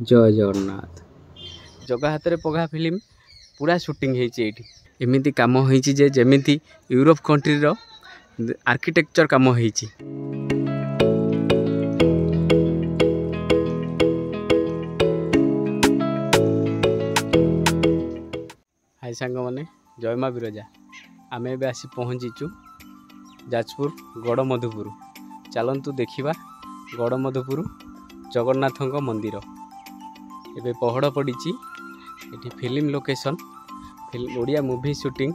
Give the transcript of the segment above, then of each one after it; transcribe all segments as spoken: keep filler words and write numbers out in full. जय जगन्नाथ। जगा हातरे पघा फिल्म पूरा शूटिंग होमती कम होमती यूरोप कंट्रीर आर्किटेक्चर कम हो। हाय सांग मैंने जय माँ विरजा आम ए आसी पहुँचीचु जाजपुर गड़ा मधुपुर। चलतु देखा गड़ा मधुपुर जगन्नाथ मंदिर एबे पहड़ पड़ी ये film location film Odia movie shooting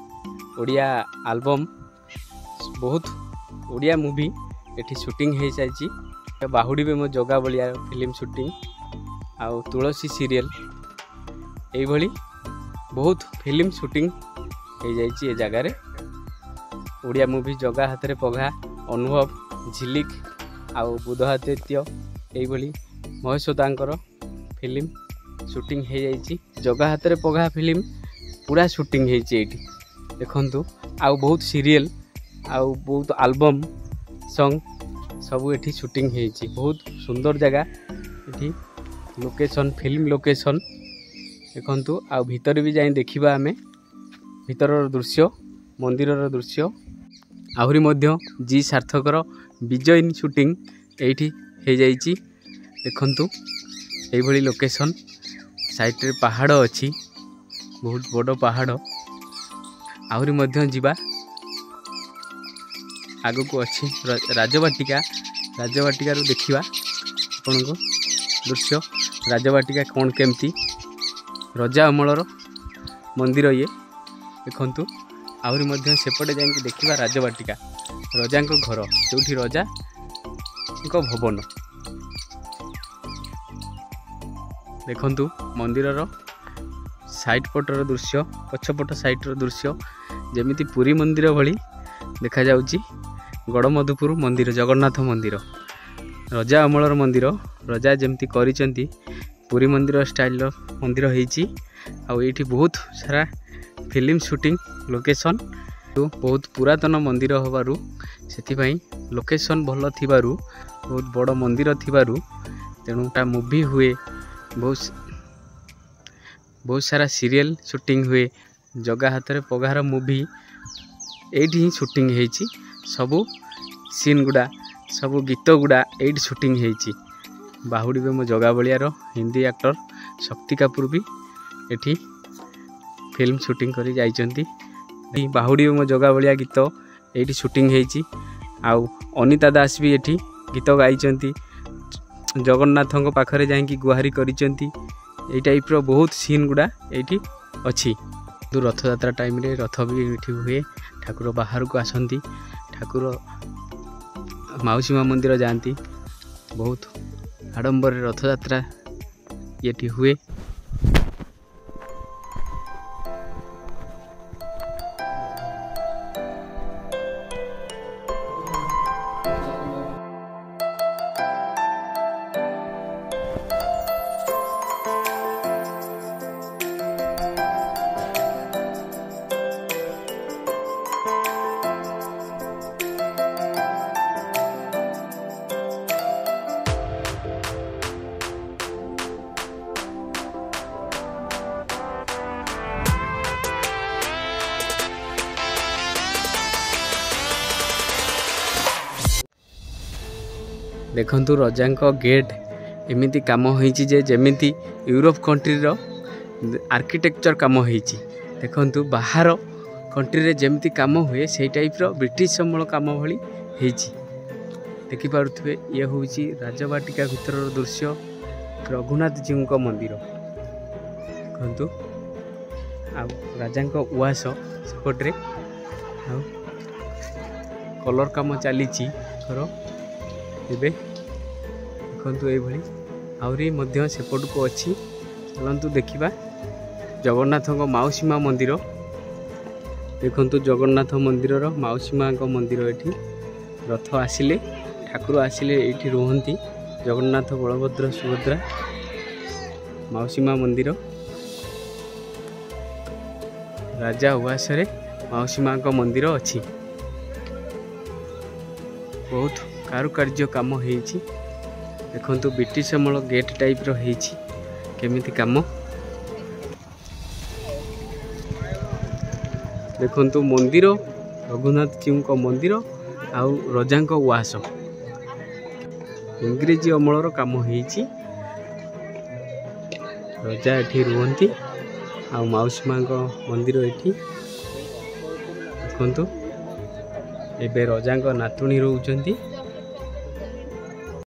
Odia album बहुत ओडिया मूवी ये शूटिंग हो सारी। बाहुडीबे मो जगा बलिया फिल्म शूटिंग आउ तुलसी सीरियल ये बहुत फिल्म शूटिंग हो जाए जगार। ओडिया मूवी जगा हातरे पघा अनुभव झिलिक आउ बुधादित्य ये महेश्वेता फिल्म शूटिंग हो जाए। जगा हातरे पघा फिल्म पूरा शूटिंग होती देखु आउ बहुत सीरियल आउ बहुत आलबम संग सब ये शूटिंग होती। बहुत सुंदर जगह ये लोकेशन फिल्म लोकेशन देखु आउ भीतर भी जाए देखा आम भीतर दृश्य मंदिर दृश्य आहरी मध्य जी सार्थकर विजयनी शूटिंग ये हो जाए। देखु ये लोकेशन साइड पहाड़ अच्छी बहुत बड़ पहाड़ आहरी मध्य जीवा आग को अच्छी राजवाटिका राजवाटिका देखा आपण को दृश्य राजवाटिका कौन केमती रजा अमलर मंदिर ये देखु आहरी मध्य सेपटे जाइए देखा राजवाटिका रजा घर जो रजा भवन देखु मंदिरर साइड पटर दृश्य पछपट साइडर दृश्य जमीती पुरी मंदिर भली देखा जाउची। गड़ा मधुपुर मंदिर जगन्नाथ मंदिर रजा अमलर मंदिर रजा जमती करिसेंती पुरी मंदिर स्टाइल मंदिर होईची। आउ एठी बहुत सारा फिल्म शूटिंग लोकेशन बहुत पुरातन मंदिर होबारू सेथिपाई लोकेशन भल थिबारू बहुत बड़ मंदिर थिबारू तेणुटा मूवी हुए बहुत बहुत सारा सीरियल शूटिंग हुए। जगा हातरे पघार मूवी एठी ही शूटिंग होईची सबू सीन गुड़ा सबू गीत गुड़ा एठी शूटिंग होईची। बाहुडीबे मो जगा बलियार हिंदी एक्टर शक्ति कपूर भी एठी फिल्म शूटिंग करी जाइचंती। बाहुडीबे मो जगा बलिया गीत एठी शूटिंग होईची। आउ अनिता दास भी एठी गीत गाइचंती जगन्नाथों पाखरे जाइंकी गुहारी करिचंती एई टाइप रो बहुत सीन गुड़ा एठी अछि। रथजात्रा टाइम रे रथ भी एठी हुए ठाकुर बाहर को आसती ठाकुर माउसी माँ मंदिर जाती बहुत आडंबर रथजात्रा ये हुए। देखु रजाक गेट एमती कम होमती यूरोप कंट्रीर आर्किटेक्चर कम हो। देखु बाहर कंट्री जमी कम हुए से टाइप्र ब्रिटिश अमल कम भली देखिपे। ये हूँ राजवाटिका भितर दृश्य रघुनाथ जी मंदिर देखु राजा उवास सेपटे कलर कम चली देखु ये आहरी मध्य सेपट को अच्छी। चलतु देखा जगन्नाथ माउसी माँ मंदिर देखु जगन्नाथ मंदिर माउसी माँ मंदिर ये रथ आसिले ठाकुर आसिले ये रुहंती जगन्नाथ बलभद्र सुभद्रा माउसी माँ मंदिर राजा उवासरे माउसी माँ मंदिर अच्छी बहुत कारुकार्य कम हो। देखु ब्रिटिश अमल गेट टाइप रही केमिति काम देखु मंदिर रघुनाथ जी को मंदिर आउ रजा उस इंग्रेजी अमलर कम हो रजा ये रुहत आ मौसमा मंदिर ये देखु एवं रजा नातुणी रोच